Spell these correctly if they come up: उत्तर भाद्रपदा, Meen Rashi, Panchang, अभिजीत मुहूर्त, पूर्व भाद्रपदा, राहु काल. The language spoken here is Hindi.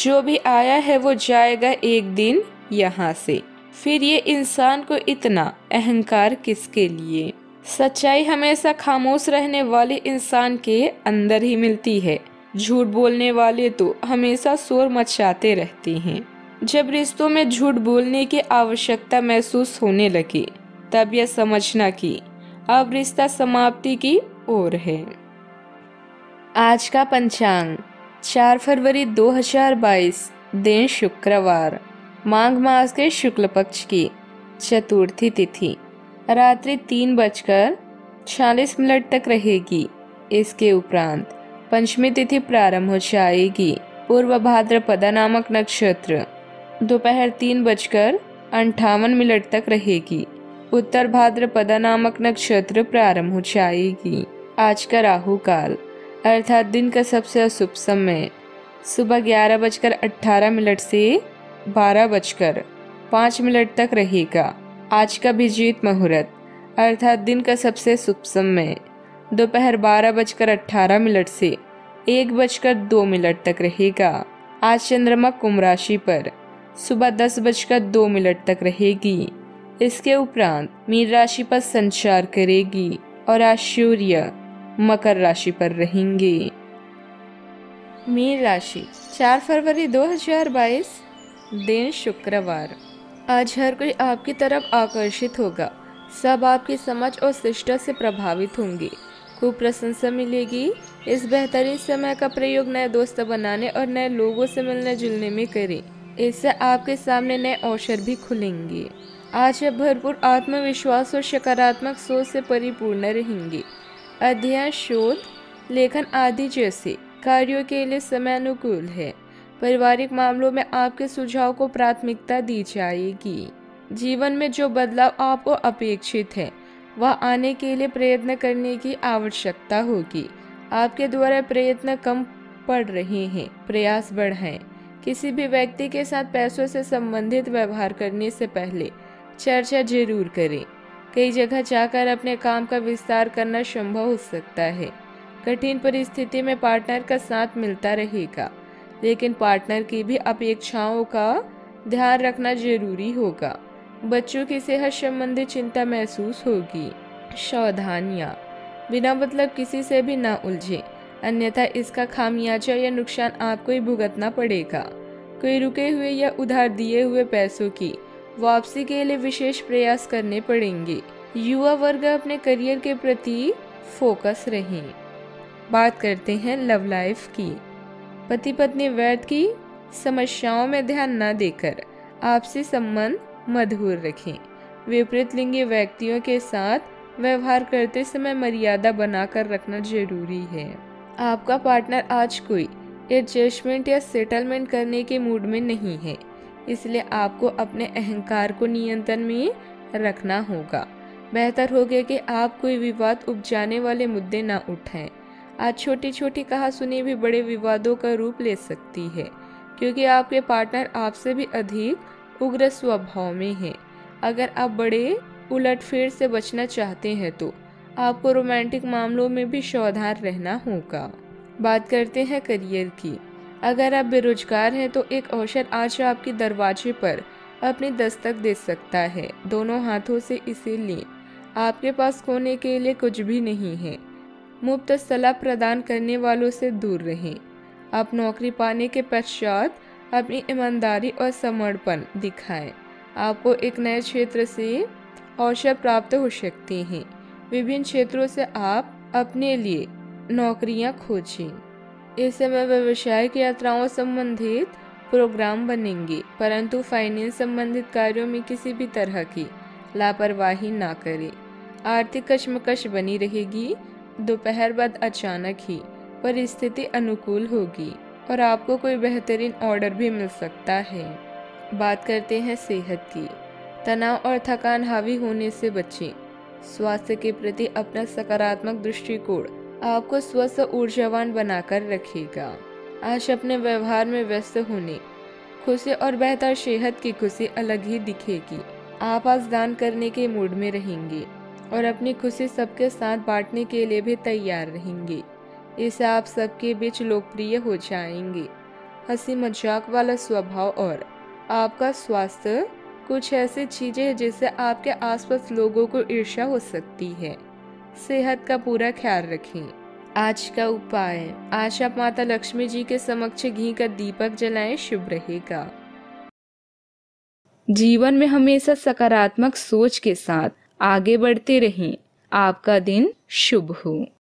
जो भी आया है वो जाएगा एक दिन यहाँ से, फिर ये इंसान को इतना अहंकार किसके लिए। सच्चाई हमेशा खामोश रहने वाले इंसान के अंदर ही मिलती है, झूठ बोलने वाले तो हमेशा शोर मचाते रहते हैं। जब रिश्तों में झूठ बोलने की आवश्यकता महसूस होने लगे तब यह समझना कि अब रिश्ता समाप्ति की ओर है। आज का पंचांग 4 फरवरी 2022, दिन शुक्रवार, माघ मास के शुक्ल पक्ष की चतुर्थी तिथि रात्रि 3:46 तक रहेगी। इसके उपरांत पंचमी तिथि प्रारंभ हो जाएगी। पूर्व भाद्रपदा नामक नक्षत्र दोपहर 3:58 तक रहेगी। उत्तर भाद्रपदा नामक नक्षत्र प्रारंभ हो जाएगी। आज का राहु काल अर्थात दिन का सबसे अशुभ समय सुबह 11:18 से 12:05 तक रहेगा। आज का अभिजीत मुहूर्त अर्थात दिन का सबसे शुभ समय दोपहर 12:18 से 1:02 तक रहेगा। आज चंद्रमा कुंभ राशि पर सुबह 10:02 तक रहेगी। इसके उपरांत मीन राशि पर संचार करेगी और आज सूर्य मकर राशि पर रहेंगे। मीन राशि 4 फरवरी 2022, दिन शुक्रवार। आज हर कोई आपकी तरफ आकर्षित होगा। सब आपकी समझ और शिष्टा से प्रभावित होंगे। खूब प्रशंसा मिलेगी। इस बेहतरीन समय का प्रयोग नए दोस्त बनाने और नए लोगों से मिलने जुलने में करें। इससे आपके सामने नए अवसर भी खुलेंगे। आज आप भरपूर आत्मविश्वास और सकारात्मक सोच से परिपूर्ण रहेंगे। अध्ययन, शोध, लेखन आदि जैसे कार्यों के लिए समय अनुकूल है। पारिवारिक मामलों में आपके सुझाव को प्राथमिकता दी जाएगी। जीवन में जो बदलाव आपको अपेक्षित है वह आने के लिए प्रयत्न करने की आवश्यकता होगी। आपके द्वारा प्रयत्न कम पड़ रहे हैं, प्रयास बढ़ाएं। किसी भी व्यक्ति के साथ पैसों से संबंधित व्यवहार करने से पहले चर्चा जरूर करें। कई जगह जाकर अपने काम का विस्तार करना संभव हो सकता है। कठिन परिस्थिति में पार्टनर का साथ मिलता रहेगा, लेकिन पार्टनर की भी अपेक्षाओं का ध्यान रखना जरूरी होगा। बच्चों की सेहत संबंधी चिंता महसूस होगी। सावधानियाँ, बिना मतलब किसी से भी ना उलझे, अन्यथा इसका खामियाजा या नुकसान आपको ही भुगतना पड़ेगा। कोई रुके हुए या उधार दिए हुए पैसों की वापसी के लिए विशेष प्रयास करने पड़ेंगे। युवा वर्ग अपने करियर के प्रति फोकस रहें। बात करते हैं लव लाइफ की। पति पत्नी व्यर्थ की समस्याओं में ध्यान न देकर आपसी संबंध मधुर रखें। विपरीत लिंगी व्यक्तियों के साथ व्यवहार करते समय मर्यादा बनाकर रखना जरूरी है। आपका पार्टनर आज कोई एडजस्टमेंट या सेटलमेंट करने के मूड में नहीं है, इसलिए आपको अपने अहंकार को नियंत्रण में रखना होगा। बेहतर होगा कि आप कोई विवाद उपजाने वाले मुद्दे ना उठाएं। आज छोटी छोटी कहा सुनी भी बड़े विवादों का रूप ले सकती है, क्योंकि आपके पार्टनर आपसे भी अधिक उग्र स्वभाव में है। अगर आप बड़े उलटफेर से बचना चाहते हैं तो आपको रोमांटिक मामलों में भी सावधान रहना होगा। बात करते हैं करियर की। अगर आप बेरोजगार हैं तो एक अवसर आज आपके दरवाजे पर अपनी दस्तक दे सकता है, दोनों हाथों से इसे लें। आपके पास खोने के लिए कुछ भी नहीं है। मुफ्त सलाह प्रदान करने वालों से दूर रहें। आप नौकरी पाने के पश्चात अपनी ईमानदारी और समर्पण दिखाएं। आपको एक नए क्षेत्र से अवसर प्राप्त हो सकते हैं। विभिन्न क्षेत्रों से आप अपने लिए नौकरियां खोजें। इस समय व्यवसाय की यात्राओं संबंधित प्रोग्राम बनेंगे, परंतु फाइनेंस संबंधित कार्यों में किसी भी तरह की लापरवाही ना करें। आर्थिक कशमकश बनी रहेगी। दोपहर बाद अचानक ही परिस्थिति अनुकूल होगी और आपको कोई बेहतरीन ऑर्डर भी मिल सकता है। बात करते हैं सेहत की। तनाव और थकान हावी होने से बचें। स्वास्थ्य के प्रति अपना सकारात्मक दृष्टिकोण आपको स्वस्थ ऊर्जावान बनाकर रखेगा। आज अपने व्यवहार में व्यस्त होने, खुशी और बेहतर सेहत की खुशी अलग ही दिखेगी। आप आज दान करने के मूड में रहेंगे और अपनी खुशी सबके साथ बांटने के लिए भी तैयार रहेंगे। इससे आप सबके बीच लोकप्रिय हो जाएंगे। हंसी मजाक वाला स्वभाव और आपका स्वास्थ्य कुछ ऐसी चीजें हैं जिससे आपके आसपास लोगों को ईर्ष्या हो सकती है। सेहत का पूरा ख्याल रखें। आज का उपाय, आज आप माता लक्ष्मी जी के समक्ष घी का दीपक जलाएं, शुभ रहेगा। जीवन में हमेशा सकारात्मक सोच के साथ आगे बढ़ते रहें। आपका दिन शुभ हो।